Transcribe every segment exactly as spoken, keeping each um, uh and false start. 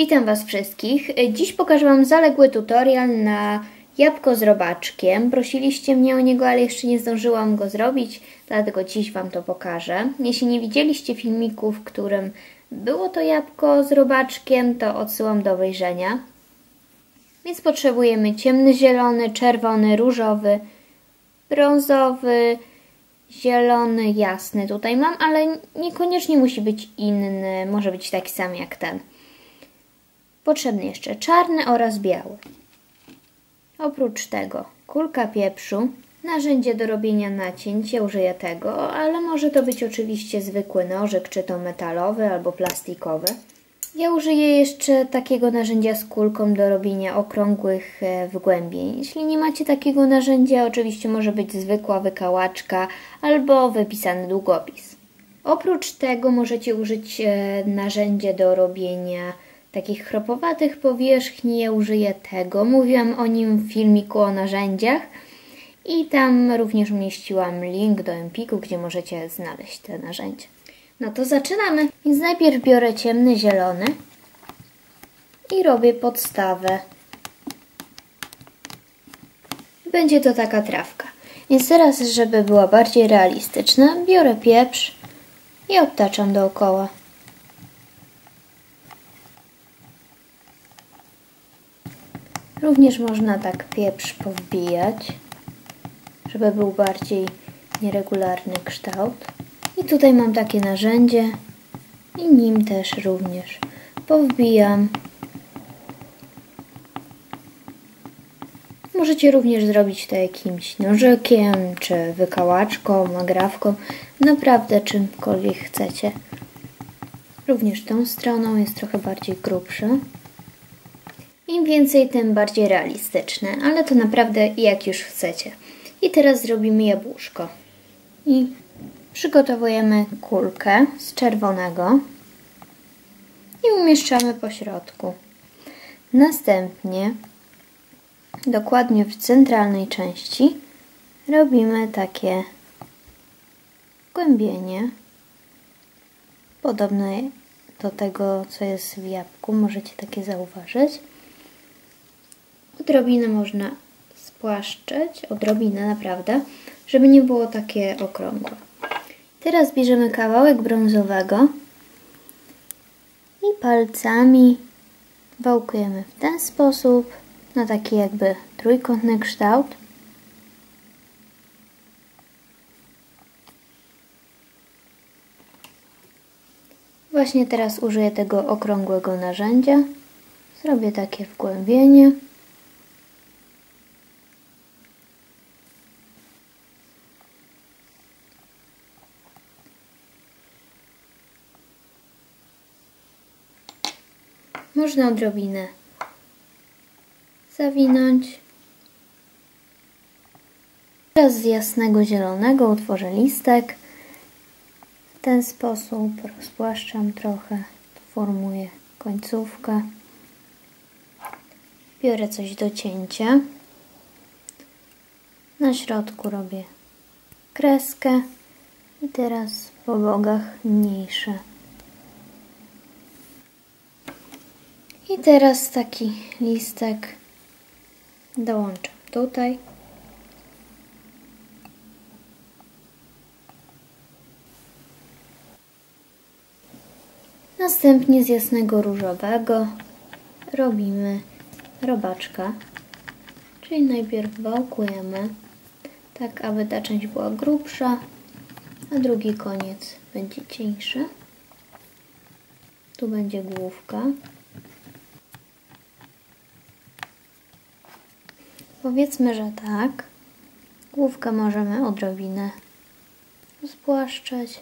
Witam Was wszystkich. Dziś pokażę Wam zaległy tutorial na jabłko z robaczkiem. Prosiliście mnie o niego, ale jeszcze nie zdążyłam go zrobić, dlatego dziś Wam to pokażę. Jeśli nie widzieliście filmiku, w którym było to jabłko z robaczkiem, to odsyłam do obejrzenia. Więc potrzebujemy ciemny zielony, czerwony, różowy, brązowy, zielony, jasny tutaj mam, ale niekoniecznie musi być inny, może być taki sam jak ten. Potrzebny jeszcze czarny oraz biały. Oprócz tego kulka pieprzu, narzędzie do robienia nacięć, ja użyję tego, ale może to być oczywiście zwykły nożyk, czy to metalowy albo plastikowy. Ja użyję jeszcze takiego narzędzia z kulką do robienia okrągłych wgłębień. Jeśli nie macie takiego narzędzia, oczywiście może być zwykła wykałaczka albo wypisany długopis. Oprócz tego możecie użyć narzędzie do robienia takich chropowatych powierzchni, ja użyję tego. Mówiłam o nim w filmiku o narzędziach i tam również umieściłam link do Empiku, gdzie możecie znaleźć te narzędzia. No to zaczynamy! Więc najpierw biorę ciemny zielony i robię podstawę. Będzie to taka trawka. Więc teraz, żeby była bardziej realistyczna, biorę pieprz i obtaczam dookoła. Również można tak pieprz powbijać, żeby był bardziej nieregularny kształt. I tutaj mam takie narzędzie i nim też również powbijam. Możecie również zrobić to jakimś nożykiem, czy wykałaczką, agrafką, naprawdę czymkolwiek chcecie. Również tą stroną jest trochę bardziej grubsza. Im więcej, tym bardziej realistyczne, ale to naprawdę jak już chcecie. I teraz zrobimy jabłuszko. I przygotowujemy kulkę z czerwonego i umieszczamy po środku. Następnie, dokładnie w centralnej części, robimy takie głębienie, podobne do tego, co jest w jabłku, możecie takie zauważyć. Odrobinę można spłaszczyć, odrobinę naprawdę, żeby nie było takie okrągłe. Teraz bierzemy kawałek brązowego i palcami wałkujemy w ten sposób, na taki jakby trójkątny kształt. Właśnie teraz użyję tego okrągłego narzędzia. Zrobię takie wgłębienie. Można odrobinę zawinąć. Teraz z jasnego zielonego utworzę listek. W ten sposób rozpłaszczam trochę, formuję końcówkę. Biorę coś do cięcia. Na środku robię kreskę i teraz po bokach mniejsze. I teraz taki listek dołączam tutaj. Następnie z jasnego różowego robimy robaczka, czyli najpierw wałkujemy tak, aby ta część była grubsza, a drugi koniec będzie cieńszy. Tu będzie główka. Powiedzmy, że tak. Główkę możemy odrobinę spłaszczać.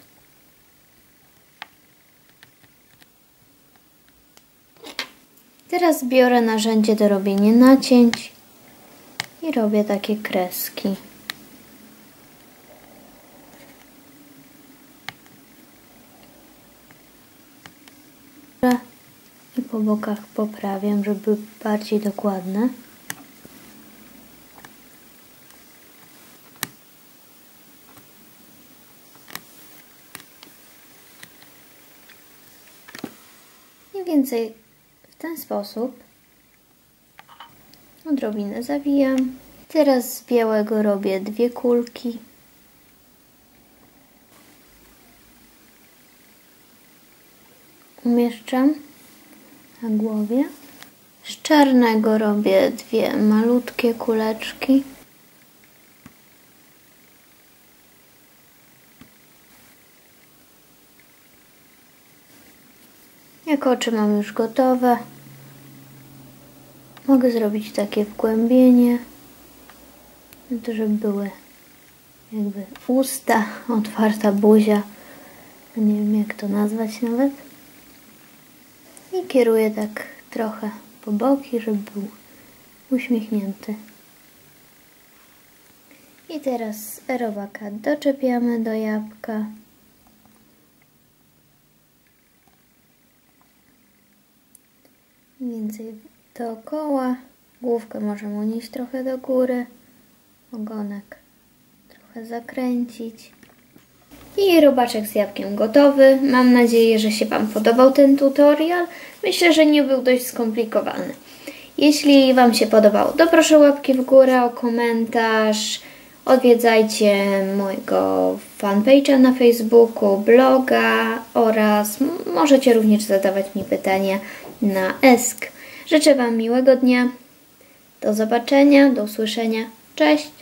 Teraz biorę narzędzie do robienia nacięć i robię takie kreski. I po bokach poprawiam, żeby były bardziej dokładne. Więcej w W ten sposób odrobinę zawijam. Teraz z białego robię dwie kulki. Umieszczam na głowie. Z czarnego robię dwie malutkie kuleczki. Jak oczy mam już gotowe, mogę zrobić takie wgłębienie, to żeby były jakby usta, otwarta buzia, nie wiem jak to nazwać nawet. I kieruję tak trochę po boki, żeby był uśmiechnięty. I teraz robaka doczepiamy do jabłka. Więcej dookoła, główkę możemy unieść trochę do góry, ogonek trochę zakręcić. I robaczek z jabłkiem gotowy. Mam nadzieję, że się Wam podobał ten tutorial. Myślę, że nie był dość skomplikowany. Jeśli Wam się podobało, to proszę łapki w górę, o komentarz. Odwiedzajcie mojego fanpage'a na Facebooku, bloga oraz możecie również zadawać mi pytania na E S K. Życzę Wam miłego dnia. Do zobaczenia, do usłyszenia. Cześć!